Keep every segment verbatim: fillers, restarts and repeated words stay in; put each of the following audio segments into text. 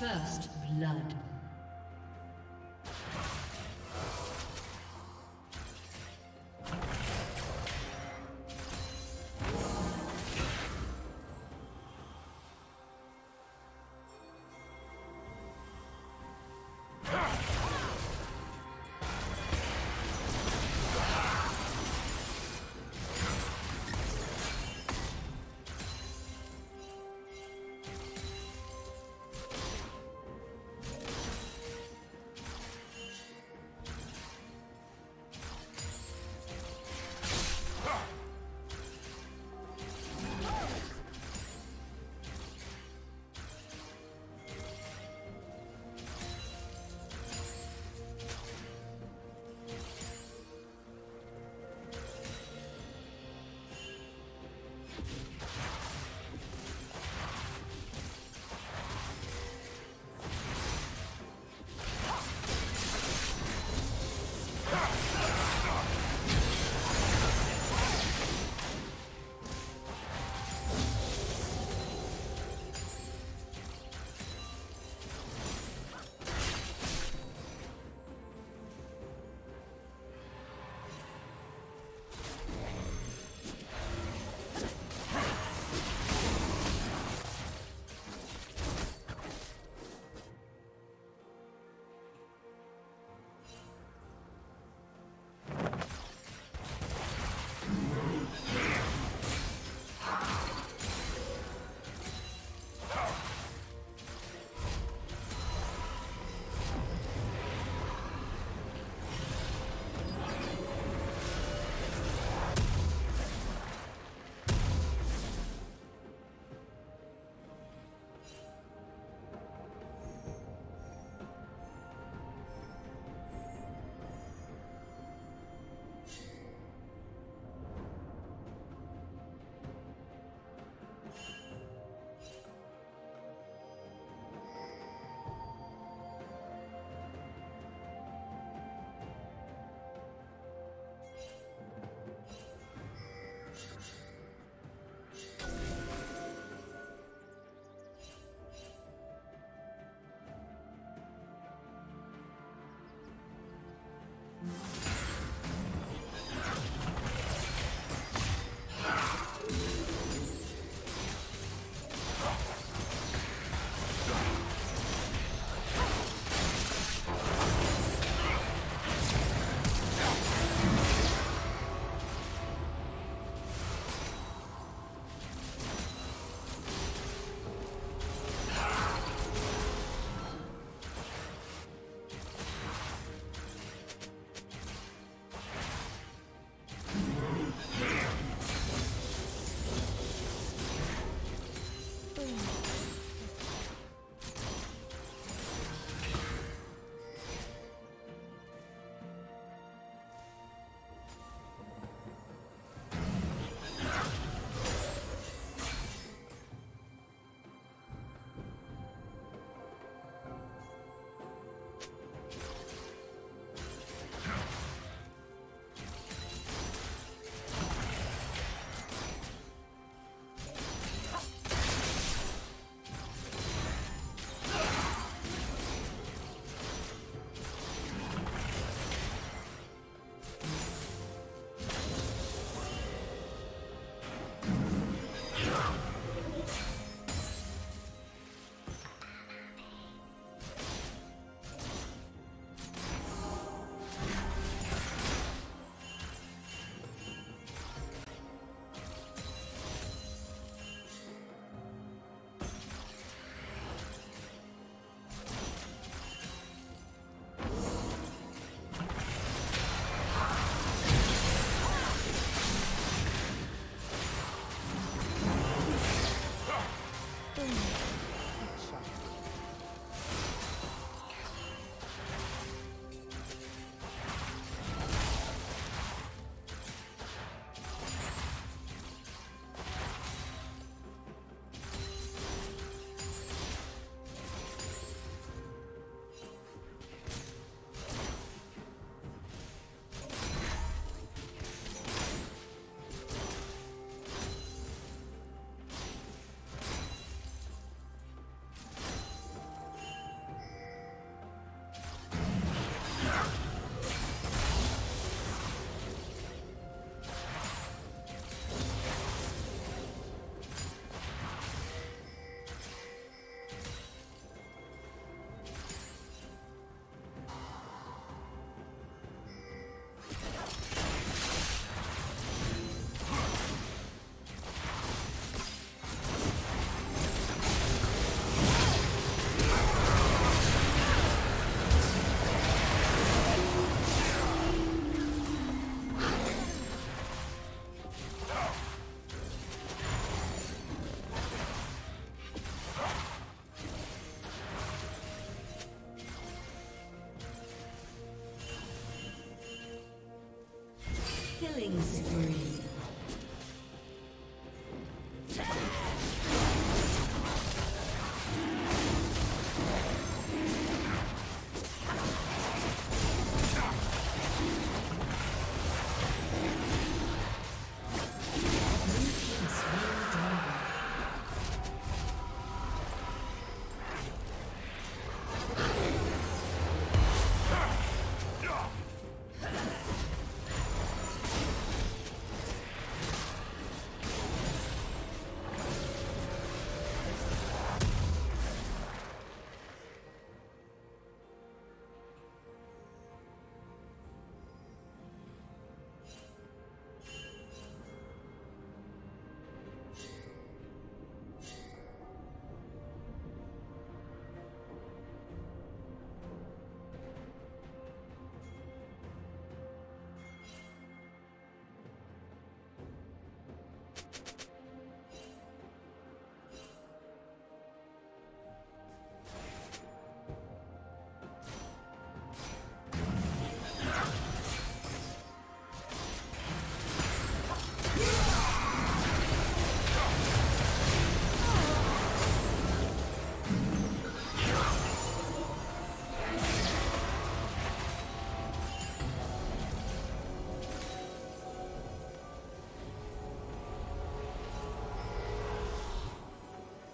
First blood. Killing spree.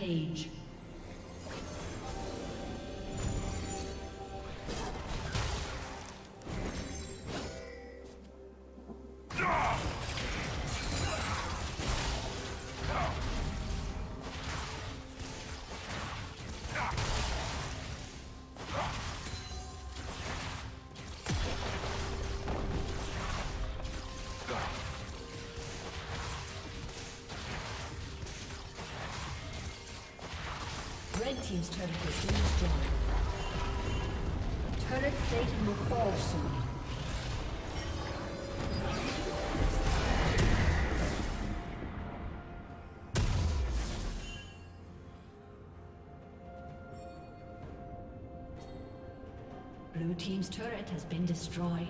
Page. Red team's turret has been destroyed. Turret plating will fall soon. Blue team's turret has been destroyed.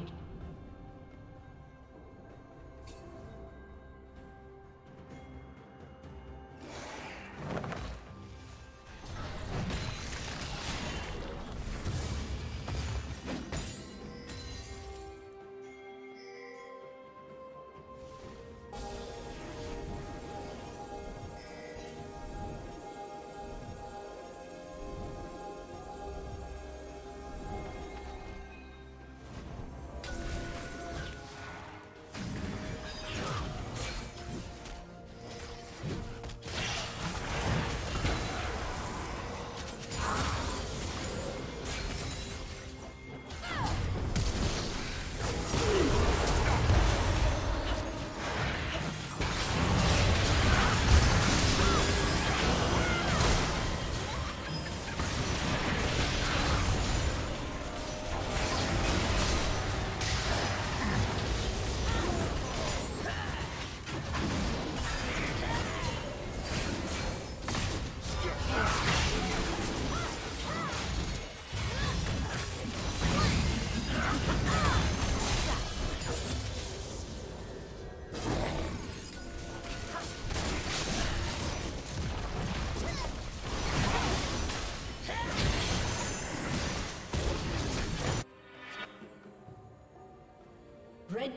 Red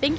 Thank